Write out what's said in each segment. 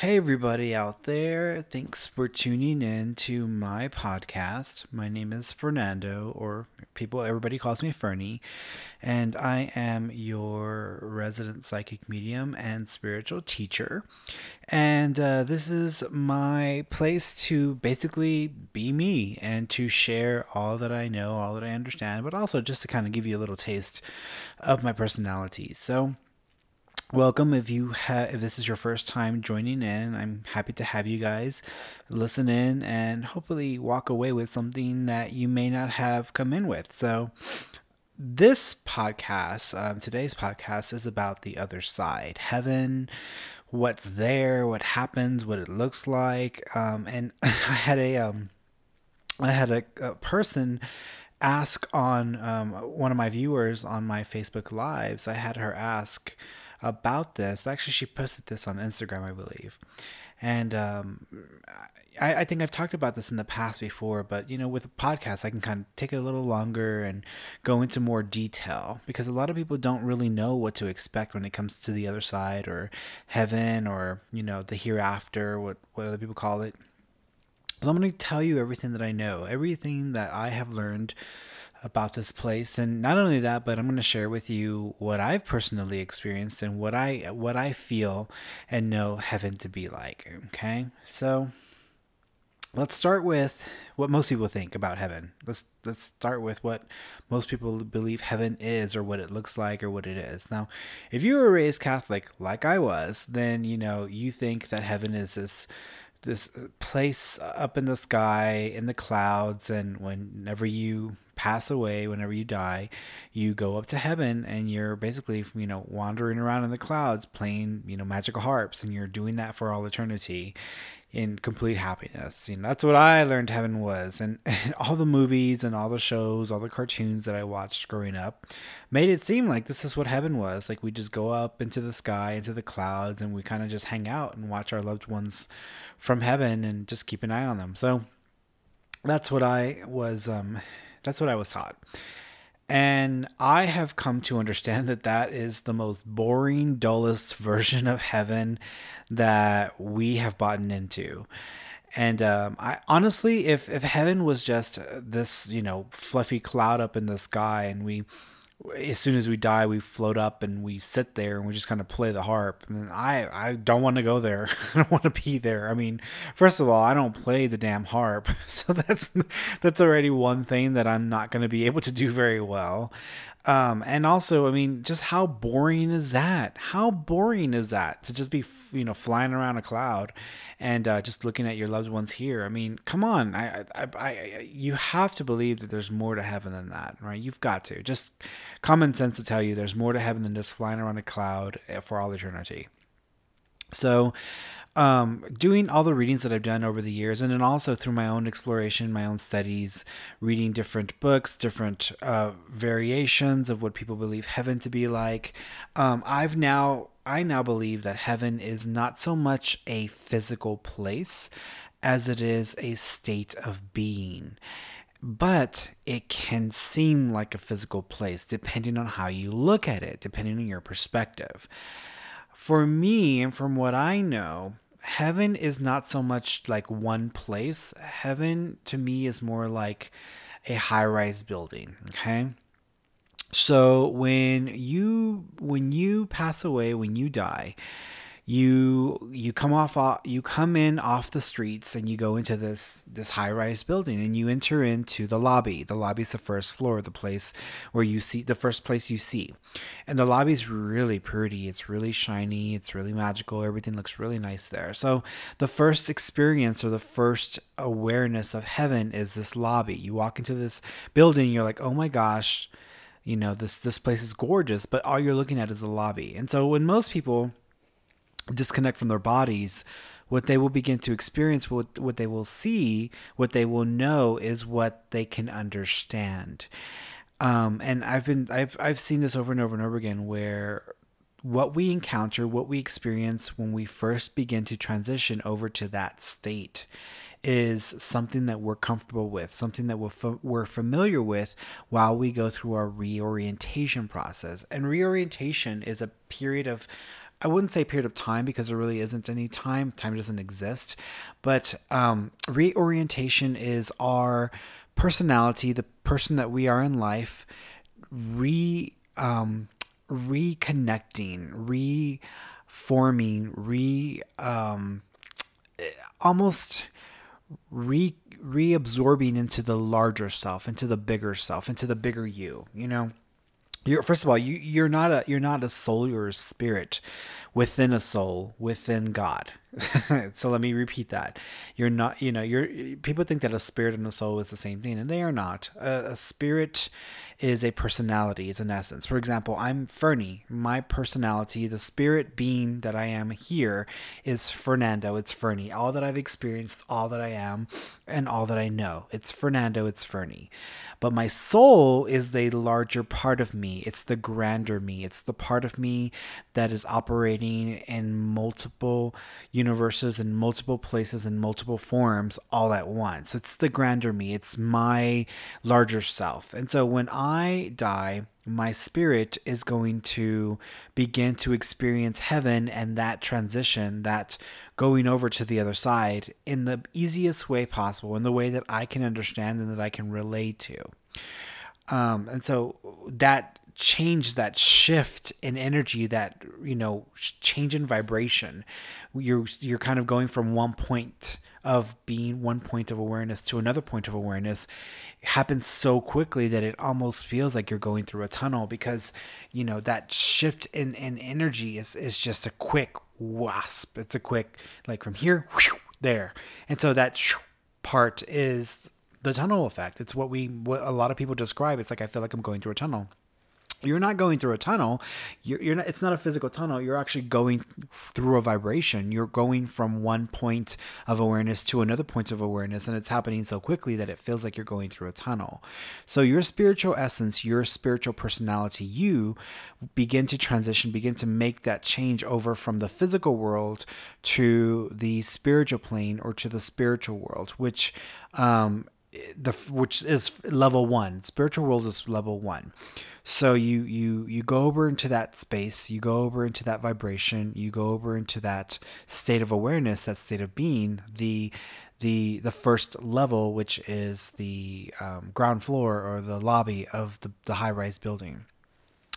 Hey everybody out there, thanks for tuning in to my podcast. My name is Fernando, or everybody calls me Fernie, and I am your resident psychic medium and spiritual teacher. And this is my place to basically be me and to share all that I know, all that I understand, but also just to kind of give you a little taste of my personality. So welcome. If this is your first time joining in, I'm happy to have you guys listen in and hopefully walk away with something that you may not have come in with. So this podcast, today's podcast, is about the other side, heaven, what's there, what happens, what it looks like. And I had a person ask on one of my viewers on my Facebook Lives. I had her ask about this. Actually, she posted this on Instagram, I believe, and I think I've talked about this in the past before, but you know, with a podcast I can kind of take it a little longer and go into more detail, because a lot of people don't really know what to expect when it comes to the other side, or heaven, or you know, the hereafter, what other people call it. So I'm going to tell you everything that I know, everything that I have learned about this place. And not only that, but I'm going to share with you what I've personally experienced and what I feel and know heaven to be like. Okay, so let's start with what most people think about heaven. Let's start with what most people believe heaven is, or what it looks like, or what it is. Now, if you were raised Catholic like I was, then you know, you think that heaven is this place up in the sky, in the clouds, and whenever you pass away, whenever you die, you go up to heaven, and you're basically, you know, wandering around in the clouds playing, you know, magical harps, and you're doing that for all eternity in complete happiness. You know, that's what I learned heaven was, and all the movies and all the shows, all the cartoons that I watched growing up made it seem like this is what heaven was. Like, we just go up into the sky, into the clouds, and we kind of just hang out and watch our loved ones from heaven and just keep an eye on them. So that's what I was that's what I was taught. And I have come to understand that that is the most boring, dullest version of heaven that we have bought into. And I honestly, if heaven was just this, you know, fluffy cloud up in the sky, and we, as soon as we die, we float up and we sit there and we just kind of play the harp, and I don't want to go there. I don't want to be there. I mean, first of all, I don't play the damn harp, so that's already one thing that I'm not going to be able to do very well. And also, I mean, just how boring is that? How boring is that to just be, you know, flying around a cloud and just looking at your loved ones here? I mean, come on. You have to believe that there's more to heaven than that, right? You've got to. Just common sense to tell you there's more to heaven than just flying around a cloud for all eternity. So doing all the readings that I've done over the years, and then also through my own exploration, my own studies, reading different books, different variations of what people believe heaven to be like, I now believe that heaven is not so much a physical place as it is a state of being. But it can seem like a physical place depending on how you look at it, depending on your perspective. For me, and from what I know, heaven is not so much like one place. Heaven, to me, is more like a high-rise building, okay? So when you pass away, when you die, you come in off the streets, and you go into this high-rise building, and you enter into the lobby. The lobby's the first floor, the place where you see, the first place you see. And the lobby's really pretty. It's really shiny. It's really magical. Everything looks really nice there. So the first experience, or the first awareness of heaven, is this lobby. You walk into this building, you're like, oh my gosh, you know, this place is gorgeous, but all you're looking at is the lobby. And so when most people disconnect from their bodies, what they will begin to experience, what they will see, what they will know, is what they can understand. And I've seen this over and over and over again, where what we encounter, what we experience when we first begin to transition over to that state, is something that we're comfortable with, something that we're familiar with, while we go through our reorientation process. And reorientation is a period of I wouldn't say period of time, because there really isn't any time. Time doesn't exist. But reorientation is our personality, the person that we are in life, reconnecting, reforming, almost reabsorbing into the larger self, into the bigger self, into the bigger you. You know, you're, first of all, you're not a soul, you're a spirit within a soul, within God. So let me repeat that. You're not, you know, people think that a spirit and a soul is the same thing, and they are not. A spirit is a personality, it's an essence. For example, I'm Fernie. My personality, the spirit being that I am here, is Fernando, it's Fernie. All that I've experienced, all that I am, and all that I know, it's Fernando, it's Fernie. But my soul is the larger part of me. It's the grander me. It's the part of me that is operating in multiple universes, in multiple places, in multiple forms, all at once. It's the grander me. It's my larger self. And so when I die, my spirit is going to begin to experience heaven and that transition, that going over to the other side, in the easiest way possible, in the way that I can understand and that I can relate to. And so that change, that shift in energy, that, you know, change in vibration, you're kind of going from one point of being, one point of awareness, to another point of awareness. It happens so quickly that it almost feels like you're going through a tunnel, because, you know, that shift in energy is just a quick wasp. It's a quick, like, from here, whoosh, there. And so that part is the tunnel effect. It's what a lot of people describe. It's like, I feel like I'm going through a tunnel. You're not going through a tunnel. You're not, it's not a physical tunnel. You're actually going through a vibration. You're going from one point of awareness to another point of awareness, and it's happening so quickly that it feels like you're going through a tunnel. So your spiritual essence, your spiritual personality, you begin to transition, begin to make that change over from the physical world to the spiritual plane, or to the spiritual world, which is level one. Spiritual world is level one. So you go over into that space, you go over into that vibration, you go over into that state of awareness, that state of being, the first level, which is the ground floor, or the lobby of the high-rise building.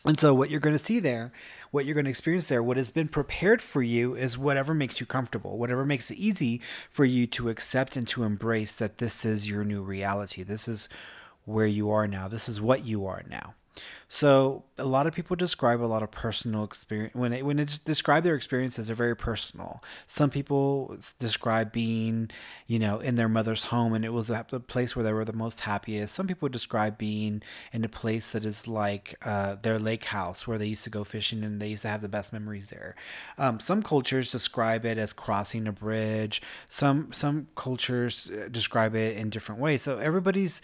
And so what you're going to see there, what you're going to experience there, what has been prepared for you, is whatever makes you comfortable, whatever makes it easy for you to accept and to embrace that this is your new reality. This is where you are now. This is what you are now. So a lot of people describe a lot of personal experience. When they describe their experiences, they're very personal. Some people describe being, you know, in their mother's home, and it was the place where they were the most happiest. Some people describe being in a place that is like their lake house, where they used to go fishing and they used to have the best memories there. Some cultures describe it as crossing a bridge. Some cultures describe it in different ways. So everybody's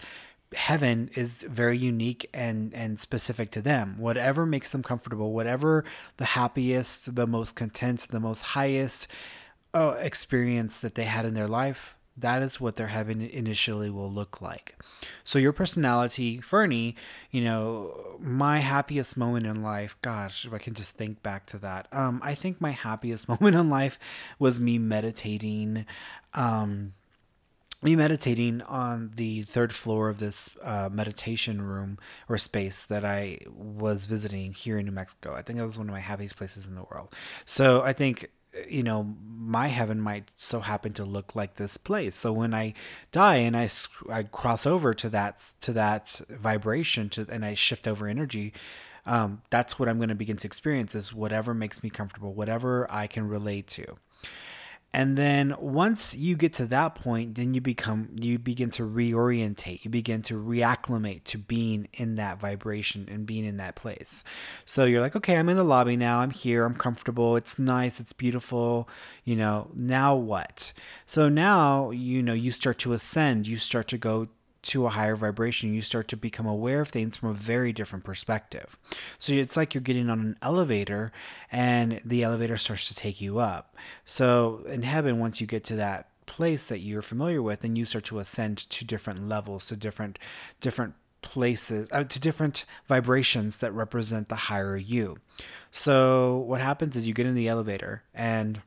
heaven is very unique and specific to them. Whatever makes them comfortable, whatever the happiest, the most content, the most highest experience that they had in their life, that is what their heaven initially will look like. So your personality, Fernie, you know, my happiest moment in life, gosh, if I can just think back to that. I think my happiest moment in life was me meditating, on the third floor of this meditation room or space that I was visiting here in New Mexico. I think it was one of my happiest places in the world. So I think, you know, my heaven might so happen to look like this place. So when I die and I cross over to that vibration, and I shift over energy, that's what I'm going to begin to experience, is whatever makes me comfortable, whatever I can relate to. And then once you get to that point, then you begin to reorientate, you begin to reacclimate to being in that vibration and being in that place. So you're like, okay, I'm in the lobby now, I'm here, I'm comfortable, it's nice, it's beautiful, you know, now what? So now, you know, you start to ascend, you start to go to a higher vibration, you start to become aware of things from a very different perspective. So it's like you're getting on an elevator, and the elevator starts to take you up. So in heaven, once you get to that place that you're familiar with, and you start to ascend to different levels, to different places, to different vibrations that represent the higher you. So what happens is you get in the elevator and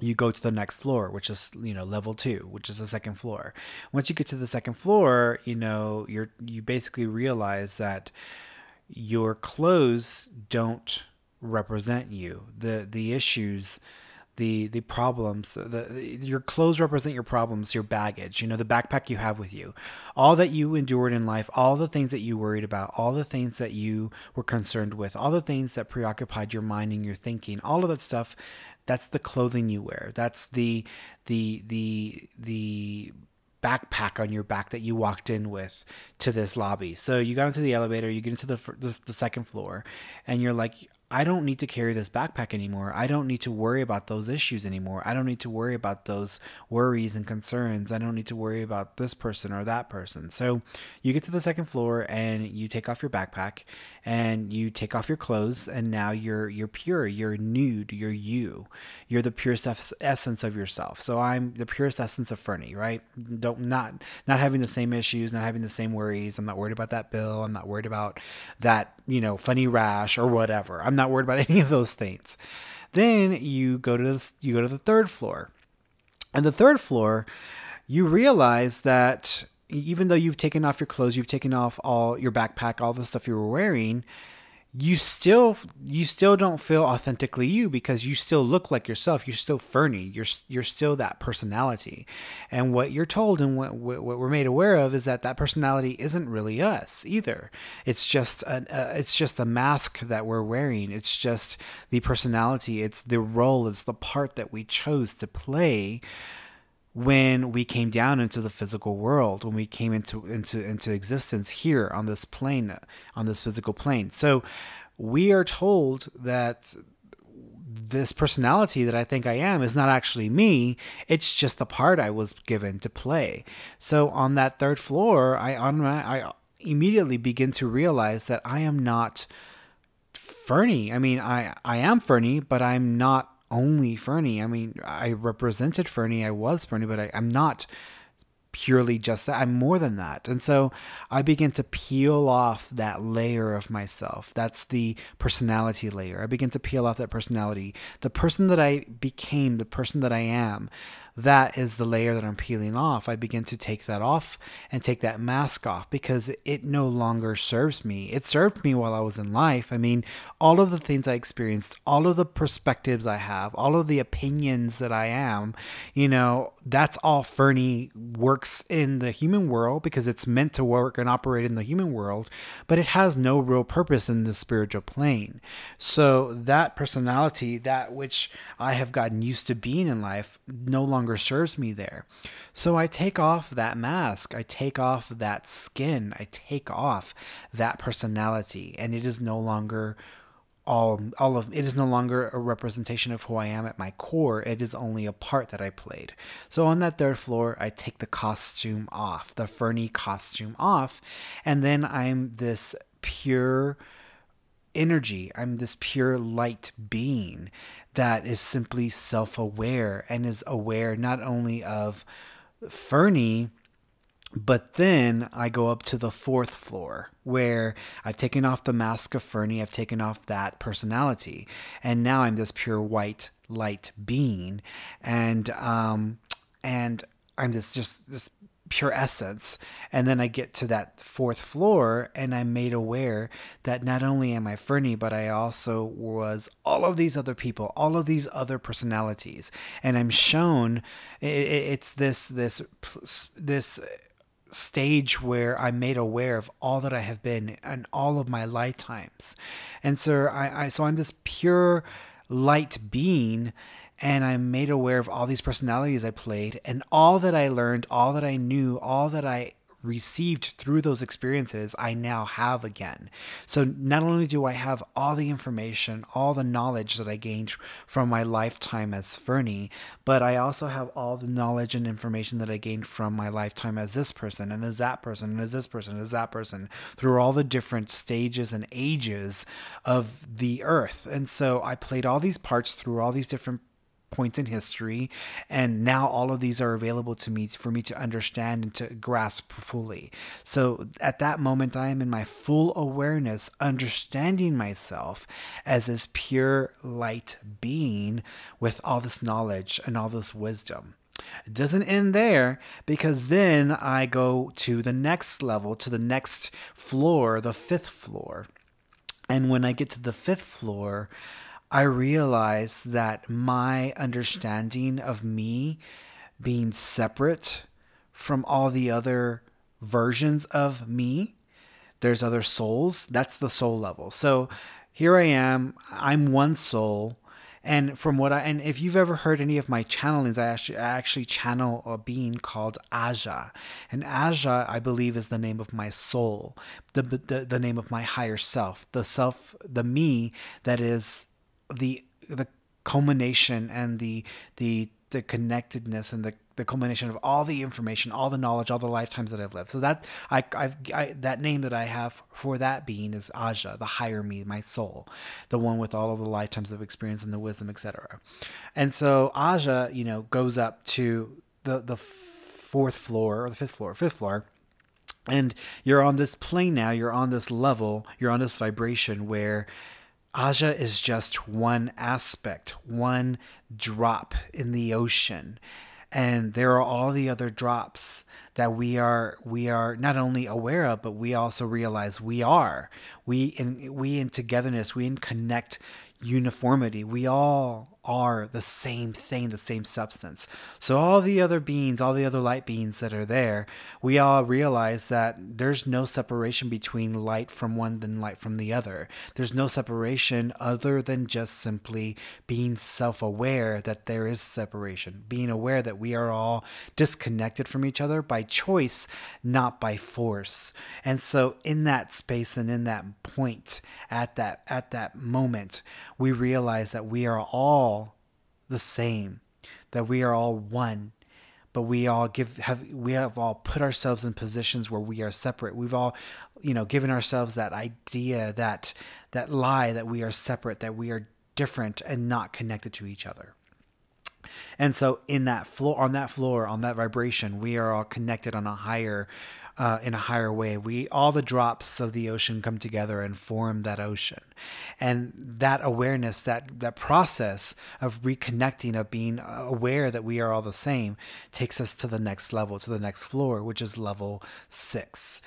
you go to the next floor, which is, you know, level 2, which is the second floor. Once you get to the second floor, you know, you basically realize that your clothes don't represent you. The issues, the problems, your clothes represent your problems, your baggage, you know, the backpack you have with you, all that you endured in life, all the things that you worried about, all the things that you were concerned with, all the things that preoccupied your mind and your thinking, all of that stuff. That's the clothing you wear. That's the backpack on your back that you walked in with to this lobby. So you got into the elevator, you get into the second floor, and you're like, I don't need to carry this backpack anymore. I don't need to worry about those issues anymore. I don't need to worry about those worries and concerns. I don't need to worry about this person or that person. So you get to the second floor and you take off your backpack and you take off your clothes, and now you're pure, you're nude, you're you. You're the purest essence of yourself. So I'm the purest essence of Fernie, right? Not having the same issues, not having the same worries. I'm not worried about that bill. I'm not worried about that, you know, funny rash or whatever. I'm not worried about any of those things. Then you go to the third floor, and the third floor, you realize that even though you've taken off your clothes, you've taken off all your backpack, all the stuff you were wearing, you still don't feel authentically you, because you still look like yourself. You're still Fernie. You're still that personality. And what you're told and what we're made aware of is that that personality isn't really us either. It's just a mask that we're wearing. It's just the personality. It's the role. It's the part that we chose to play when we came down into the physical world, when we came into existence here on this plane, on this physical plane. So we are told that this personality that I think I am is not actually me. It's just the part I was given to play. So on that third floor, I immediately begin to realize that I am not Fernie. I mean, I am Fernie, but I'm not only Fernie. I mean, I represented Fernie, I was Fernie, but I'm not purely just that. I'm more than that. And so I begin to peel off that layer of myself. That's the personality layer. I begin to peel off that personality. The person that I became, the person that I am, that is the layer that I'm peeling off. I begin to take that off and take that mask off, because it no longer serves me. It served me while I was in life. I mean, all of the things I experienced, all of the perspectives I have, all of the opinions that I am, you know, that's all Fernie works in the human world, because it's meant to work and operate in the human world, but it has no real purpose in the spiritual plane. So that personality, that which I have gotten used to being in life, no longer serves me there. So I take off that mask. I take off that skin. I take off that personality, and it is no longer it is no longer a representation of who I am at my core. It is only a part that I played. So on that third floor, I take the costume off, the Fernie costume off, and then I'm this pure energy. I'm this pure light being that is simply self-aware and is aware not only of Fernie, but then I go up to the fourth floor, where I've taken off the mask of Fernie. I've taken off that personality, and now I'm this pure white light being, and I'm this pure essence. And then I get to that fourth floor, and I'm made aware that not only am I Fernie, but I also was all of these other people, all of these other personalities. And I'm shown it's this stage where I'm made aware of all that I have been in all of my lifetimes. And so I'm this pure light being, and I'm made aware of all these personalities I played, and all that I learned, all that I knew, all that I received through those experiences, I now have again. So not only do I have all the information, all the knowledge that I gained from my lifetime as Fernie, but I also have all the knowledge and information that I gained from my lifetime as this person, and as that person, and as this person, and as that person, through all the different stages and ages of the earth. And so I played all these parts through all these different points in history, and now all of these are available to me for me to understand and to grasp fully. So at that moment, I am in my full awareness, understanding myself as this pure light being with all this knowledge and all this wisdom. It doesn't end there, because then I go to the next level, to the next floor, the 5th floor. And when I get to the 5th floor, I realize that my understanding of me being separate from all the other versions of me, there's other souls. That's the soul level. So here I am. I'm one soul. And from what I, and if you've ever heard any of my channelings, I actually channel a being called Aja. And Aja, I believe, is the name of my soul, the name of my higher self, the me that is the culmination and the connectedness and the culmination of all the information, all the knowledge, all the lifetimes that I've lived. So that that name that I have for that being is Aja, the higher me, my soul, the one with all of the lifetimes of experience and the wisdom, etc. And so Aja, you know, goes up to the 4th floor or the 5th floor, 5th floor, and you're on this plane now. You're on this level. You're on this vibration where Aja is just one aspect, one drop in the ocean. And there are all the other drops that we are not only aware of, but we also realize we are. We in togetherness, we in connect uniformity. We all are the same thing, the same substance. So all the other beings, all the other light beings that are there, we all realize that there's no separation between light from one and light from the other. There's no separation other than just simply being self-aware that there is separation, being aware that we are all disconnected from each other by choice, not by force. And so in that space and in that point, at that moment, we realize that we are all the same, that we are all one, but we have all put ourselves in positions where we are separate. We've all, you know, given ourselves that idea, that lie that we are separate, that we are different and not connected to each other. And so in that floor, on that floor, on that vibration, we are all connected on a higher in a higher way. All the drops of the ocean come together and form that ocean. And that awareness, that process of reconnecting, of being aware that we are all the same, takes us to the next level, to the next floor, which is level 6.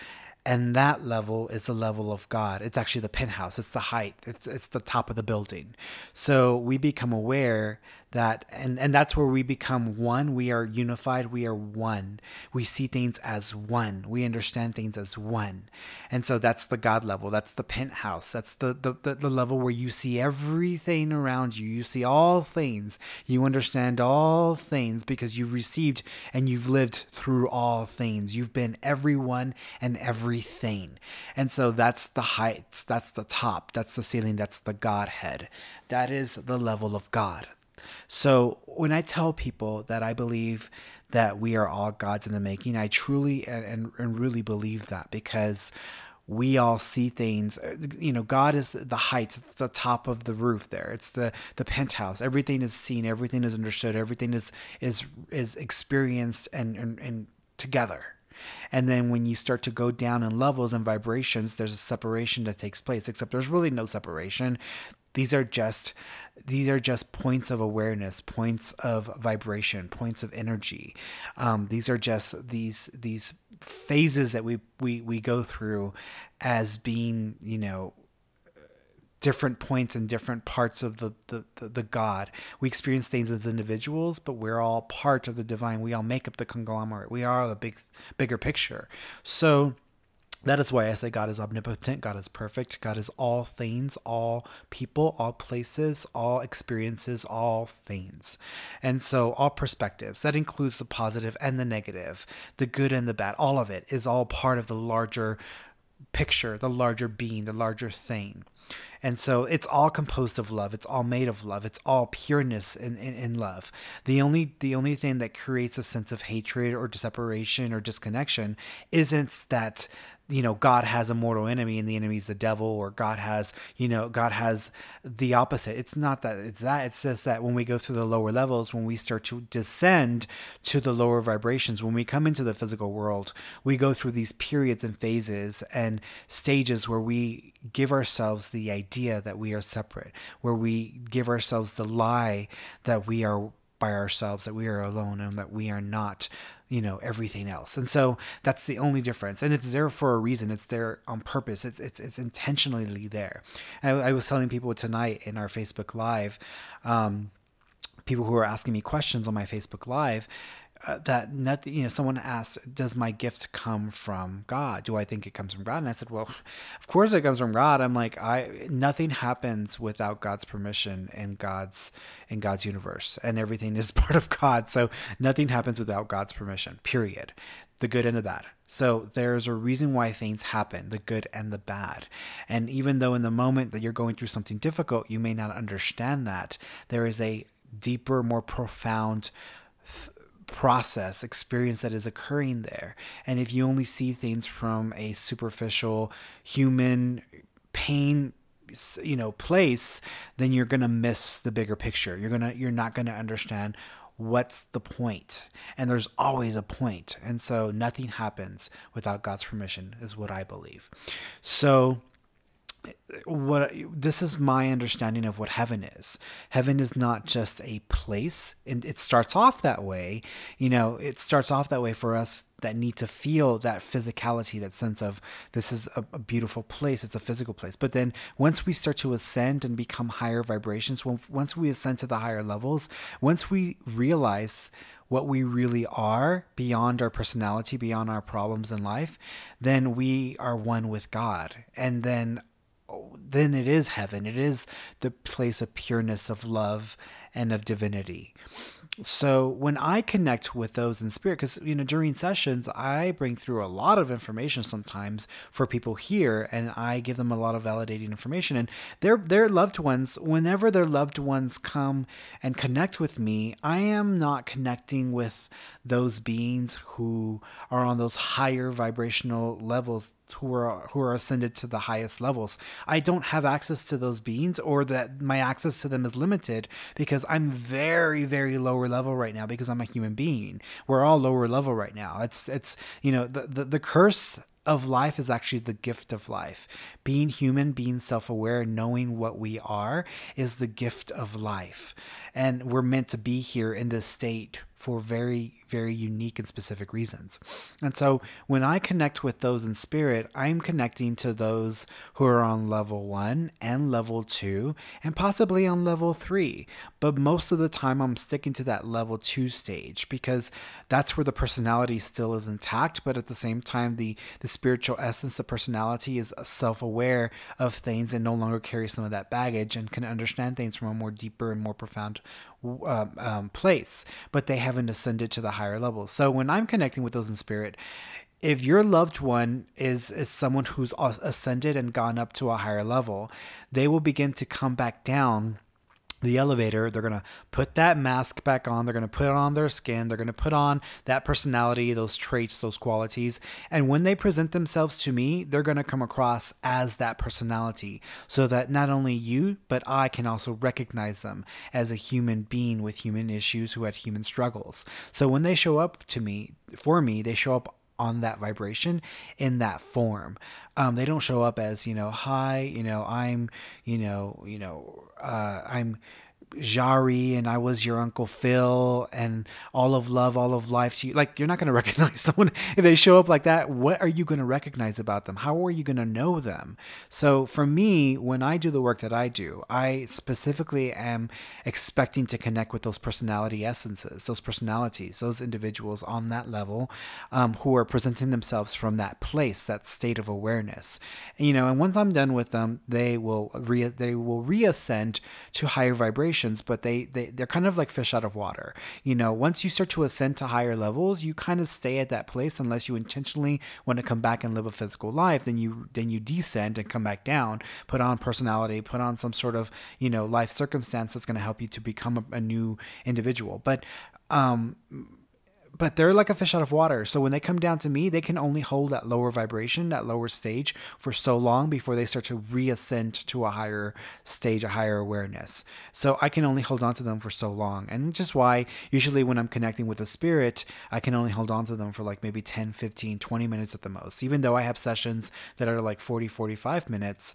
And that level is the level of God. It's actually the penthouse. It's the height. It's the top of the building. So we become aware that, and that's where we become one. We are unified. We are one. We see things as one. We understand things as one. And so that's the God level. That's the penthouse. That's the level where you see everything around you. You see all things. You understand all things because you've received and you've lived through all things. You've been everyone and everything. And so that's the heights. That's the top. That's the ceiling. That's the Godhead. That is the level of God. So when I tell people that I believe that we are all gods in the making, I truly and really believe that, because we all see things, you know, God is the height, it's the top of the roof there. It's the penthouse. Everything is seen. Everything is understood. Everything is experienced and together. And then when you start to go down in levels and vibrations, there's a separation that takes place, except there's really no separation. These are just points of awareness, points of vibration, points of energy. These are just these phases that we go through as being, you know, different points and different parts of the God. We experience things as individuals, but we're all part of the divine. We all make up the conglomerate. We are the bigger picture. So that is why I say God is omnipotent, God is perfect, God is all things, all people, all places, all experiences, all things. And so all perspectives, that includes the positive and the negative, the good and the bad, all of it is all part of the larger picture, the larger being, the larger thing. And so it's all composed of love. It's all made of love. It's all pureness in love. The only thing that creates a sense of hatred or separation or disconnection isn't that you know, God has a mortal enemy and the enemy's the devil, or God has, you know, God has the opposite. It's not that, it's that. It's just that when we go through the lower levels, when we start to descend to the lower vibrations, when we come into the physical world, we go through these periods and phases and stages where we give ourselves the idea that we are separate, where we give ourselves the lie that we are by ourselves, that we are alone, and that we are not, you know, everything else. And so that's the only difference. And it's there for a reason. It's there on purpose. It's intentionally there. I was telling people tonight in our Facebook Live, people who are asking me questions on my Facebook Live, that nothing, you know, someone asked, does my gift come from God? Do I think it comes from God? And I said, well, of course it comes from God. I'm like, nothing happens without God's permission and God's universe, and everything is part of God. So nothing happens without God's permission, period. The good and the bad. So there's a reason why things happen, the good and the bad. And even though in the moment that you're going through something difficult, you may not understand that, there is a deeper, more profound process, experience that is occurring there. And if you only see things from a superficial human pain, you know, place, then you're going to miss the bigger picture. You're not going to understand what's the point. And there's always a point. And so nothing happens without God's permission is what I believe. So this is my understanding of what heaven is. Heaven is not just a place, and it starts off that way. You know, it starts off that way for us that need to feel that physicality, that sense of this is a beautiful place. It's a physical place. But then once we start to ascend and become higher vibrations, once we ascend to the higher levels, once we realize what we really are beyond our personality, beyond our problems in life, then we are one with God. And then it is heaven. It is the place of pureness, of love, and of divinity. So when I connect with those in spirit, because, you know, during sessions, I bring through a lot of information sometimes for people here, and I give them a lot of validating information. And their loved ones, whenever their loved ones come and connect with me, I am not connecting with those beings who are on those higher vibrational levels, who are ascended to the highest levels. I don't have access to those beings, or that my access to them is limited because I'm very, very lower level right now, because I'm a human being. We're all lower level right now. It's you know, the curse of life is actually the gift of life. Being human, being self-aware, knowing what we are is the gift of life. And we're meant to be here in this state for very, very unique and specific reasons. And so when I connect with those in spirit, I'm connecting to those who are on level 1 and level 2 and possibly on level 3. But most of the time I'm sticking to that level 2 stage, because that's where the personality still is intact. But at the same time, the spiritual essence, the personality, is self-aware of things and no longer carries some of that baggage and can understand things from a more deeper and more profound place. But they haven't ascended to the higher level. So when I'm connecting with those in spirit, if your loved one is someone who's ascended and gone up to a higher level, they will begin to come back down the elevator. They're going to put that mask back on. They're going to put on their skin. They're going to put on that personality, those traits, those qualities. And when they present themselves to me, they're going to come across as that personality, so that not only you, but I can also recognize them as a human being with human issues, who had human struggles. So when they show up to me, for me, they show up on that vibration, in that form. They don't show up as, you know, hi, you know, I'm, I'm Jari, and I was your Uncle Phil, and all of love, all of life to you. Like, you're not going to recognize someone if they show up like that. What are you going to recognize about them? How are you going to know them? So for me, when I do the work that I do, I specifically am expecting to connect with those personality essences, those personalities, those individuals on that level, who are presenting themselves from that place, that state of awareness. And, you know, and once I'm done with them, they will reascend to higher vibrations, but they're kind of like fish out of water. You know, once you start to ascend to higher levels, you kind of stay at that place unless you intentionally want to come back and live a physical life. Then you descend and come back down, put on personality, put on some sort of, you know, life circumstance that's going to help you to become a new individual. But But they're like a fish out of water. So when they come down to me, they can only hold that lower vibration, that lower stage for so long before they start to reascend to a higher stage, a higher awareness. So I can only hold on to them for so long. And which is why usually when I'm connecting with a spirit, I can only hold on to them for like maybe 10, 15, 20 minutes at the most. Even though I have sessions that are like 40, 45 minutes,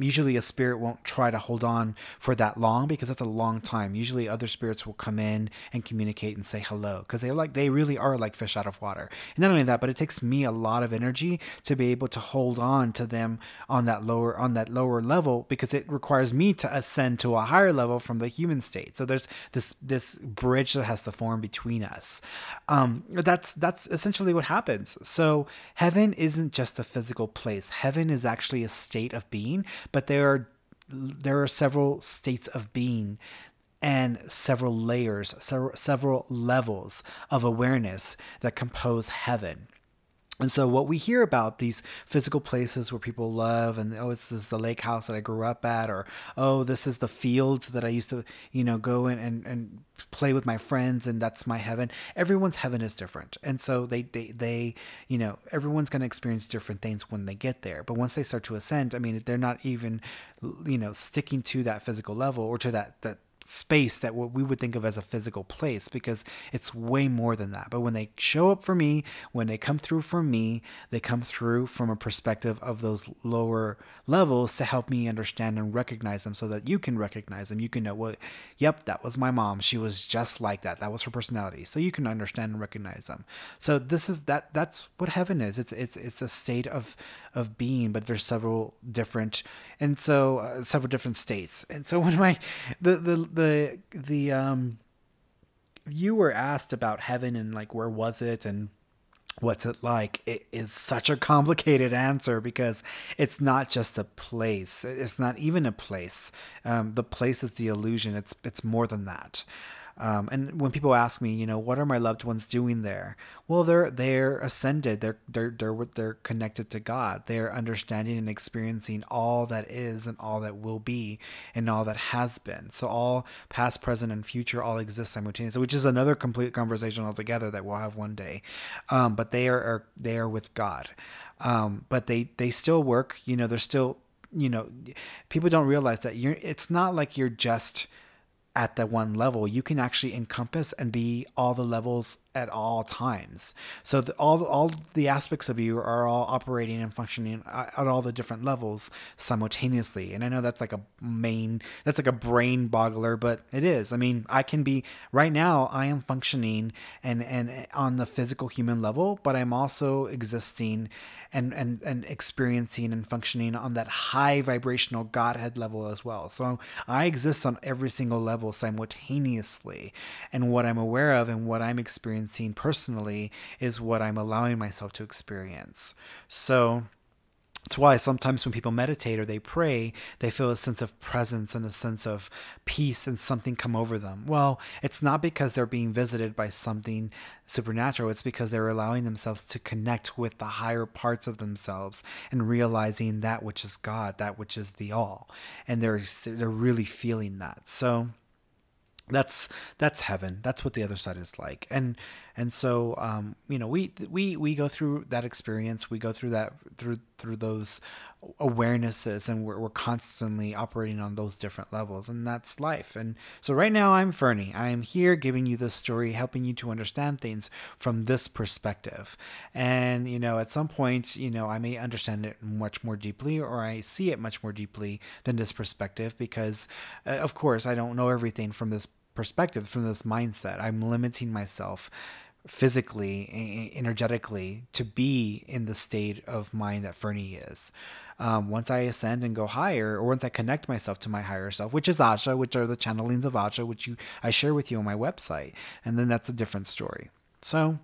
usually a spirit won't try to hold on for that long because that's a long time. Usually other spirits will come in and communicate and say hello because they're like, they really are like fish out of water. And not only that, but it takes me a lot of energy to be able to hold on to them on that lower level because it requires me to ascend to a higher level from the human state. So there's this bridge that has to form between us. That's essentially what happens. So heaven isn't just a physical place. Heaven is actually a state of being, but there are several states of being and several layers, several levels of awareness that compose heaven. And so what we hear about these physical places where people love and, oh, this is the lake house that I grew up at, or, oh, this is the fields that I used to, you know, go in and play with my friends, and that's my heaven. Everyone's heaven is different. And so they you know, everyone's going to experience different things when they get there. But once they start to ascend, I mean, they're not even, you know, sticking to that physical level or to that space that what we would think of as a physical place, because it's way more than that. But when they show up for me, when they come through for me, they come through from a perspective of those lower levels to help me understand and recognize them so that you can recognize them. You can know, well, yep, that was my mom. She was just like that. That was her personality. So you can understand and recognize them. So this is that's what heaven is. It's a state of being, but there's several different, and so several different states. And so when you were asked about heaven and like, where was it and what's it like? It is such a complicated answer because it's not just a place. It's not even a place. The place is the illusion. It's more than that. And when people ask me, you know, what are my loved ones doing there? Well, they're ascended. They're connected to God. They're understanding and experiencing all that is and all that will be and all that has been. So all past, present, and future all exist simultaneously, which is another complete conversation altogether that we'll have one day. But they are with God. But they still work. You know, they're still, you know, people don't realize that it's not like you're just at that one level. You can actually encompass and be all the levels at all times. So all the aspects of you are all operating and functioning at all the different levels simultaneously. And I know that's like a brain boggler, but it is. I mean, I can be right now, I am functioning and on the physical human level, but I'm also existing and experiencing and functioning on that high vibrational Godhead level as well. So I exist on every single level simultaneously. And what I'm aware of and what I'm experiencing personally is what I'm allowing myself to experience. So that's why sometimes when people meditate or they pray, they feel a sense of presence and a sense of peace and something come over them. Well, it's not because they're being visited by something supernatural. It's because they're allowing themselves to connect with the higher parts of themselves and realizing that which is God, that which is the all. And they're really feeling that. So that's heaven. That's what the other side is like. And so, you know, we go through that experience. We go through that, through those awarenesses, and we're constantly operating on those different levels, and that's life. And so right now I'm Fernie. I am here giving you this story, helping you to understand things from this perspective. And, you know, at some point, you know, I may understand it much more deeply, or I see it much more deeply than this perspective, because of course I don't know everything from this perspective, from this mindset. I'm limiting myself physically, energetically, to be in the state of mind that Fernie is. Once I ascend and go higher, or once I connect myself to my higher self, which is Aja, which are the channelings of Aja, which I share with you on my website, and then that's a different story. So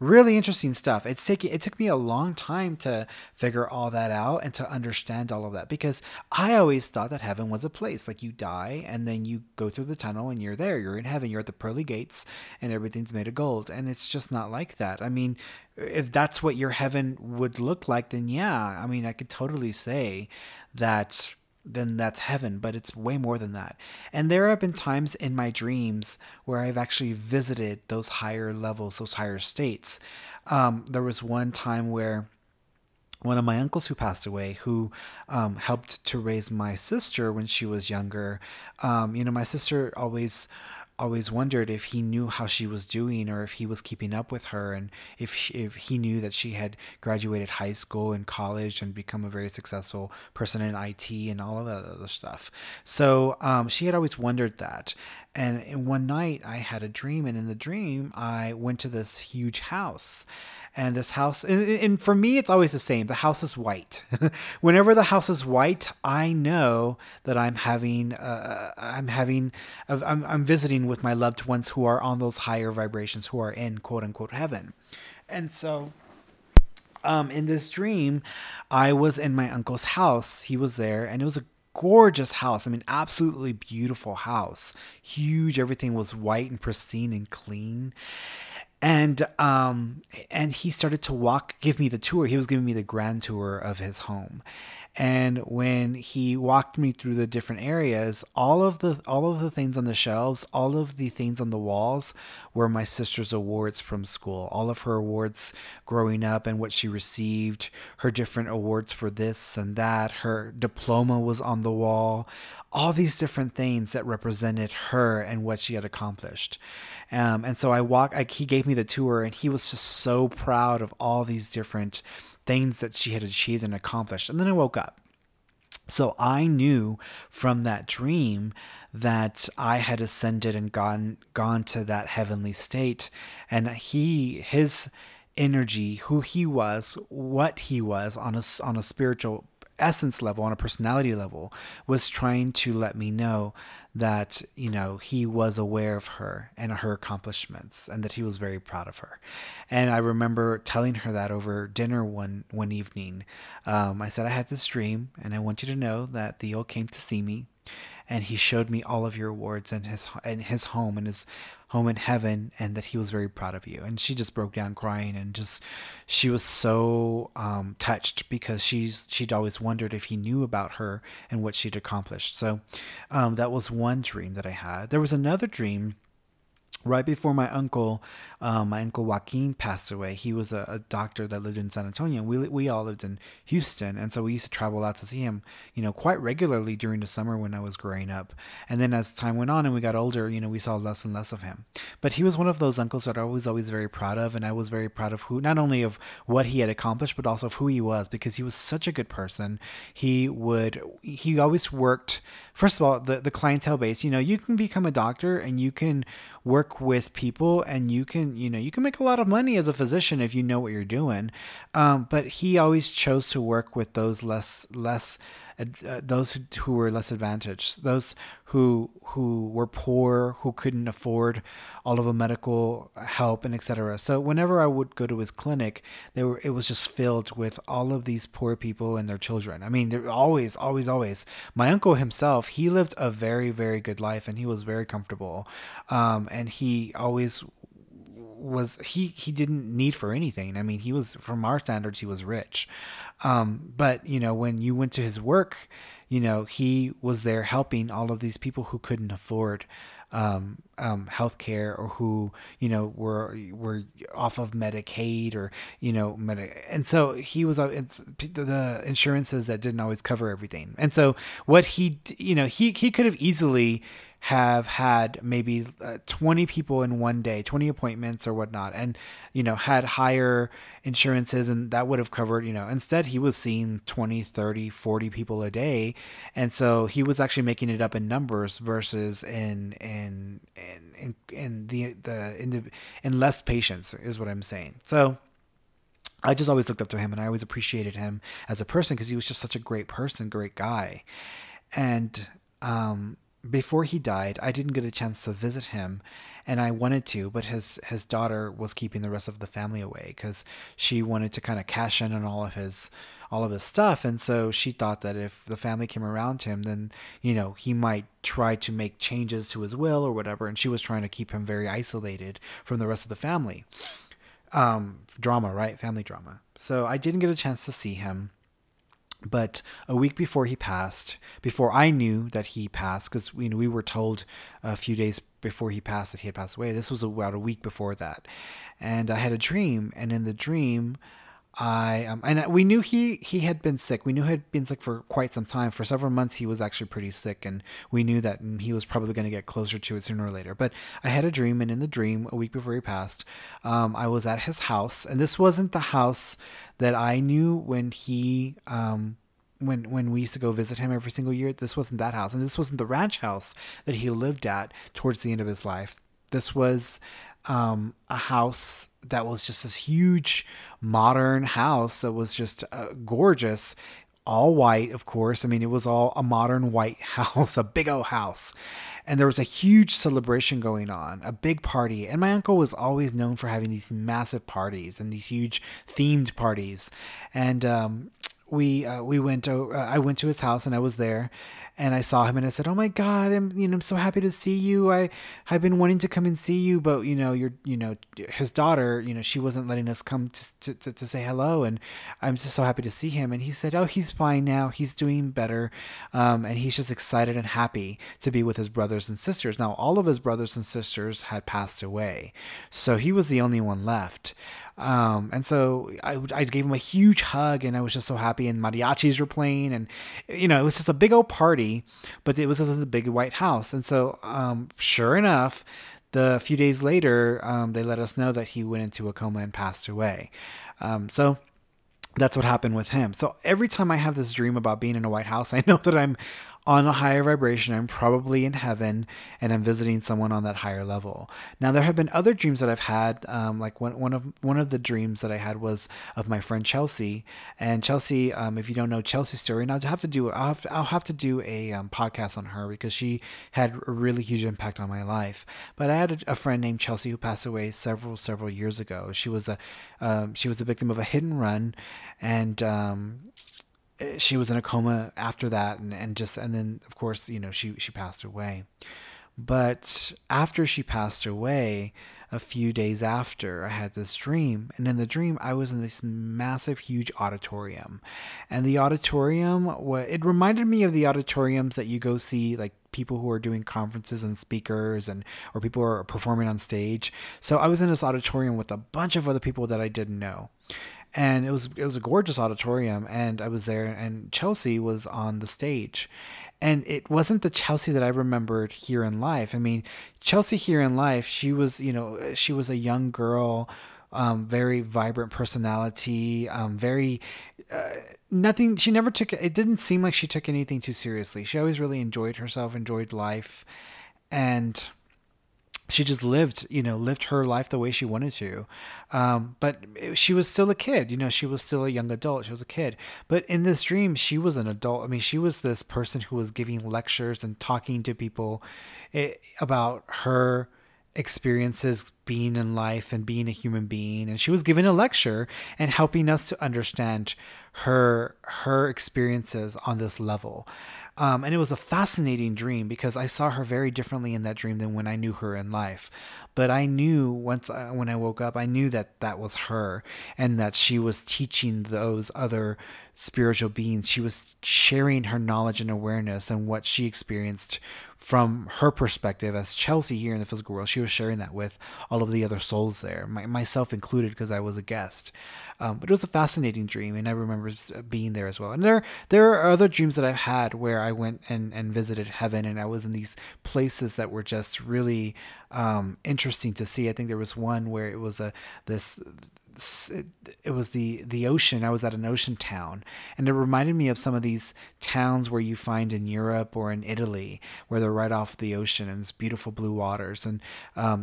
really interesting stuff. It took me a long time to figure all that out and to understand all of that, because I always thought that heaven was a place. Like, you die and then you go through the tunnel and you're there. You're in heaven. You're at the pearly gates and everything's made of gold. And it's just not like that. I mean, if that's what your heaven would look like, then yeah, I mean, I could totally say that then that's heaven, but it's way more than that. And there have been times in my dreams where I've actually visited those higher levels, those higher states. There was one time where one of my uncles who passed away, who helped to raise my sister when she was younger, you know, my sister always wondered if he knew how she was doing or if he was keeping up with her, and if he knew that she had graduated high school and college and become a very successful person in IT and all of that other stuff. So she had always wondered that. And one night I had a dream, and in the dream I went to this huge house. And this house, and for me, it's always the same. The house is white. Whenever the house is white, I know that I'm visiting with my loved ones who are on those higher vibrations, who are in quote unquote heaven. And so, in this dream, I was in my uncle's house. He was there, and it was a gorgeous house. I mean, absolutely beautiful house. Huge. Everything was white and pristine and clean. And he started to give me the tour. He was giving me the grand tour of his home. And when he walked me through the different areas, all of the things on the shelves, all of the things on the walls were my sister's awards from school, all of her awards growing up and what she received, her different awards for this and that. Her diploma was on the wall, all these different things that represented her and what she had accomplished. And so he gave me the tour, and he was just so proud of all these different things that she had achieved and accomplished. And then I woke up. So I knew from that dream that I had ascended and gone to that heavenly state. And his energy, who he was, what he was on a spiritual essence level, on a personality level, was trying to let me know that, you know, he was aware of her and her accomplishments, and that he was very proud of her. And I remember telling her that over dinner one evening. I said, I had this dream, and I want you to know that Theo came to see me, and he showed me all of your awards and his home and his home in heaven, and that he was very proud of you. And she just broke down crying, and she was so touched, because she'd always wondered if he knew about her and what she'd accomplished. So that was one dream that I had. There was another dream right before my uncle Joaquin passed away. He was a doctor that lived in San Antonio. We all lived in Houston, and so we used to travel out to see him, you know, quite regularly during the summer when I was growing up. And then as time went on and we got older, you know, we saw less and less of him. But he was one of those uncles that I was always very proud of, and I was very proud of not only of what he had accomplished, but also of who he was, because he was such a good person. He always worked. First of all, the clientele base. You know, you can become a doctor and you can work with people, and you can make a lot of money as a physician if you know what you're doing, but he always chose to work with those who were less advantaged, those who were poor, who couldn't afford all of the medical help, and etc. So whenever I would go to his clinic, it was just filled with all of these poor people and their children. I mean, they're always. My uncle himself, he lived a very, very good life, and he was very comfortable, and he always was. He didn't need for anything. I mean, he was, from our standards, he was rich. But you know, when you went to his work, you know, he was there helping all of these people who couldn't afford healthcare, or who, you know, were off of Medicaid, or, you know, and so he was, the insurances that didn't always cover everything. And so what he, you know, he could have easily have had maybe 20 people in one day, 20 appointments or whatnot, and, you know, had higher insurances, and that would have covered, you know, instead he was seeing 20, 30, 40 people a day. And so he was actually making it up in numbers versus in less patients, is what I'm saying. So I just always looked up to him, and I always appreciated him as a person, because he was just such a great person, great guy. And, before he died, I didn't get a chance to visit him, and I wanted to, but his daughter was keeping the rest of the family away, because she wanted to kind of cash in on all of his stuff. And so she thought that if the family came around him, then, you know, he might try to make changes to his will or whatever. And she was trying to keep him very isolated from the rest of the family. Drama, right? Family drama. So I didn't get a chance to see him. But a week before he passed, before I knew that he passed, because we were told a few days before he passed that he had passed away. This was about a week before that. And I had a dream. And in the dream, we knew he had been sick. We knew he had been sick for quite some time. For several months, he was actually pretty sick. And we knew that he was probably going to get closer to it sooner or later. But I had a dream. And in the dream, a week before he passed, I was at his house. And this wasn't the house that I knew when he... When we used to go visit him every single year. This wasn't that house. And this wasn't the ranch house that he lived at towards the end of his life. This was a house that was just this huge modern house that was just gorgeous. All white, of course. I mean, it was all a modern white house, a big old house. And there was a huge celebration going on, a big party. And my uncle was always known for having these massive parties and these huge themed parties. And, I went to his house and I was there and I saw him and I said, "Oh my God, I'm so happy to see you. I've been wanting to come and see you, but his daughter, she wasn't letting us come to say hello. And I'm just so happy to see him." And he said, "Oh, he's fine now. He's doing better. And he's just excited and happy to be with his brothers and sisters." Now, all of his brothers and sisters had passed away. So he was the only one left. And so I gave him a huge hug and I was just so happy, and mariachis were playing, and, it was just a big old party, but it was just a big white house. And so, sure enough, a few days later, they let us know that he went into a coma and passed away. So that's what happened with him. So every time I have this dream about being in a white house, I know that I'm on a higher vibration. I'm probably in heaven and I'm visiting someone on that higher level. Now, there have been other dreams that I've had. Like one of the dreams that I had was of my friend Chelsea. And Chelsea, if you don't know Chelsea's story, and I'll have to do a podcast on her because she had a really huge impact on my life. But I had a friend named Chelsea who passed away several years ago. She was a victim of a hit and run, and she was in a coma after that. And then, of course, she passed away. But after she passed away, a few days after, I had this dream. And in the dream, I was in this massive, huge auditorium. And the auditorium, it reminded me of the auditoriums that you go see, like people who are doing conferences and speakers or people who are performing on stage. So I was in this auditorium with a bunch of other people that I didn't know. And it was a gorgeous auditorium, and I was there, and Chelsea was on the stage. And it wasn't the Chelsea that I remembered here in life. I mean, Chelsea here in life, she was, she was a young girl, very vibrant personality, she never took, it didn't seem like she took anything too seriously. She always really enjoyed herself, enjoyed life, and she just lived her life the way she wanted to. But she was still a kid, she was still a young adult. She was a kid, but in this dream, she was an adult. I mean, she was this person who was giving lectures and talking to people about her experiences being in life and being a human being. And she was giving a lecture and helping us to understand her experiences on this level. And it was a fascinating dream because I saw her very differently in that dream than when I knew her in life. But I knew when I woke up, I knew that was her, and that she was teaching those other spiritual beings. She was sharing her knowledge and awareness and what she experienced from her perspective as Chelsea here in the physical world. She was sharing that with all of the other souls there, myself included, because I was a guest. But it was a fascinating dream, and I remember being there as well. And there are other dreams that I've had where I went and visited heaven, and I was in these places that were just really interesting to see. I think there was one where it was the ocean. I was at an ocean town, and it reminded me of some of these towns where you find in Europe or in Italy, where they're right off the ocean and it's beautiful blue waters. And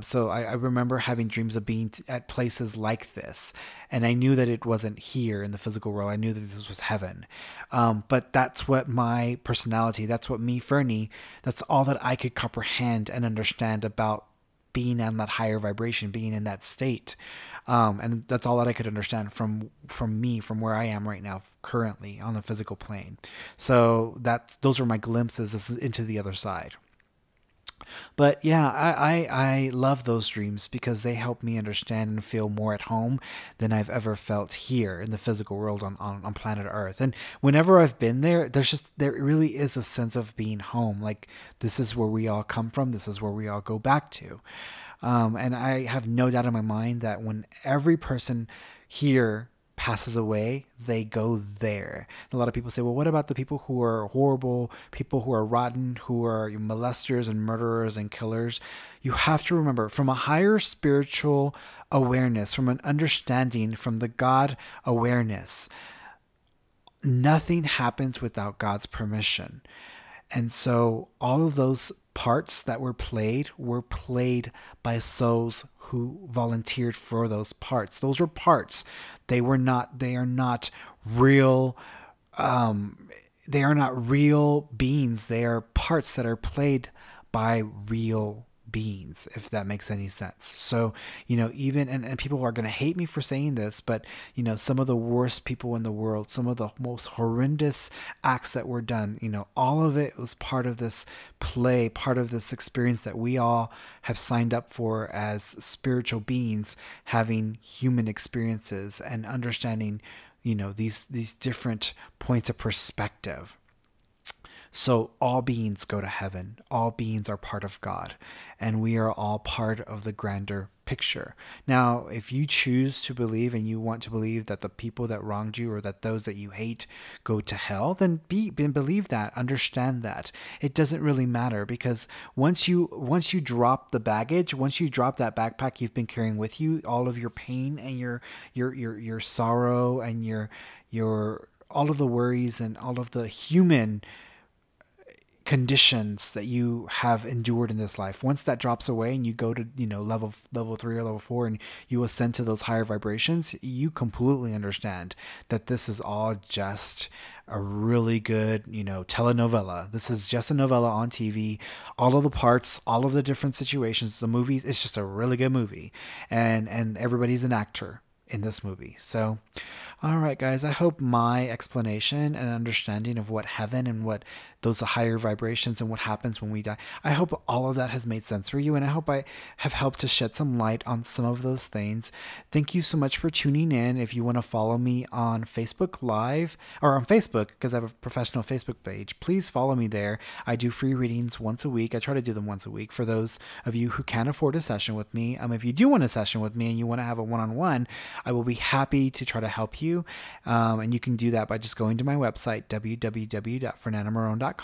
so I remember having dreams of being at places like this, and I knew that it wasn't here in the physical world. I knew that this was heaven. But that's what my personality, that's what me, Fernie, that's all that I could comprehend and understand about being on that higher vibration, being in that state. And that's all that I could understand from me, from where I am right now, currently on the physical plane. So those are my glimpses into the other side. But yeah, I love those dreams because they help me understand and feel more at home than I've ever felt here in the physical world on planet Earth. And whenever I've been there, there really is a sense of being home. Like, this is where we all come from. This is where we all go back to. And I have no doubt in my mind that when every person here passes away, they go there. And a lot of people say, well, what about the people who are horrible, people who are rotten, who are molesters and murderers and killers? You have to remember, from a higher spiritual awareness, from an understanding, from the God awareness, nothing happens without God's permission. And so all of those parts that were played by souls who volunteered for those parts. Those were parts. They are not real. They are not real beings. They are parts that are played by real beings, if that makes any sense. So, you know, even, and people are going to hate me for saying this, but, you know, some of the worst people in the world, some of the most horrendous acts that were done, you know, all of it was part of this play, part of this experience that we all have signed up for as spiritual beings, having human experiences and understanding, you know, these different points of perspective. So all beings go to heaven. All beings are part of God, and we are all part of the grander picture. Now, if you choose to believe and you want to believe that the people that wronged you or that those that you hate go to hell, then believe that, understand that. It doesn't really matter, because once you drop the baggage, once you drop that backpack you've been carrying with you, all of your pain and your sorrow and your all of the worries and all of the human conditions that you have endured in this life, once that drops away and you go to, you know, level 3 or level 4 and you ascend to those higher vibrations, you completely understand that this is all just a really good, you know, telenovela. This is just a novella on TV. All of the parts, all of the different situations, the movies, it's just a really good movie, and everybody's an actor in this movie. So, all right, guys, I hope my explanation and understanding of what heaven and what those higher vibrations and what happens when we die, I hope all of that has made sense for you, and I hope I have helped to shed some light on some of those things. Thank you so much for tuning in. If you want to follow me on Facebook Live, or on Facebook, because I have a professional Facebook page, please follow me there. I do free readings once a week. I try to do them once a week for those of you who can't afford a session with me. If you do want a session with me and you want to have a one-on-one, I will be happy to try to help you. And you can do that by just going to my website, www.fernandomarone.com.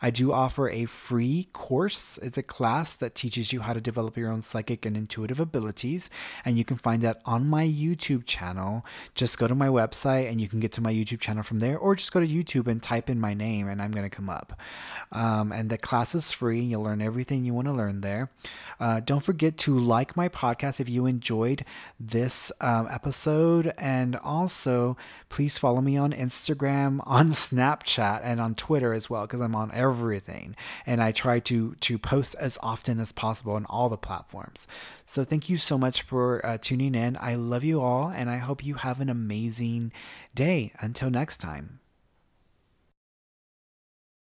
I do offer a free course. It's a class that teaches you how to develop your own psychic and intuitive abilities. And you can find that on my YouTube channel. Just go to my website and you can get to my YouTube channel from there, or just go to YouTube and type in my name and I'm going to come up. And the class is free and you'll learn everything you want to learn there. Don't forget to like my podcast if you enjoyed this episode, and also please follow me on Instagram, on Snapchat, and on Twitter as well, because I'm on everything and I try to post as often as possible on all the platforms. So thank you so much for tuning in. I love you all, and I hope you have an amazing day. Until next time.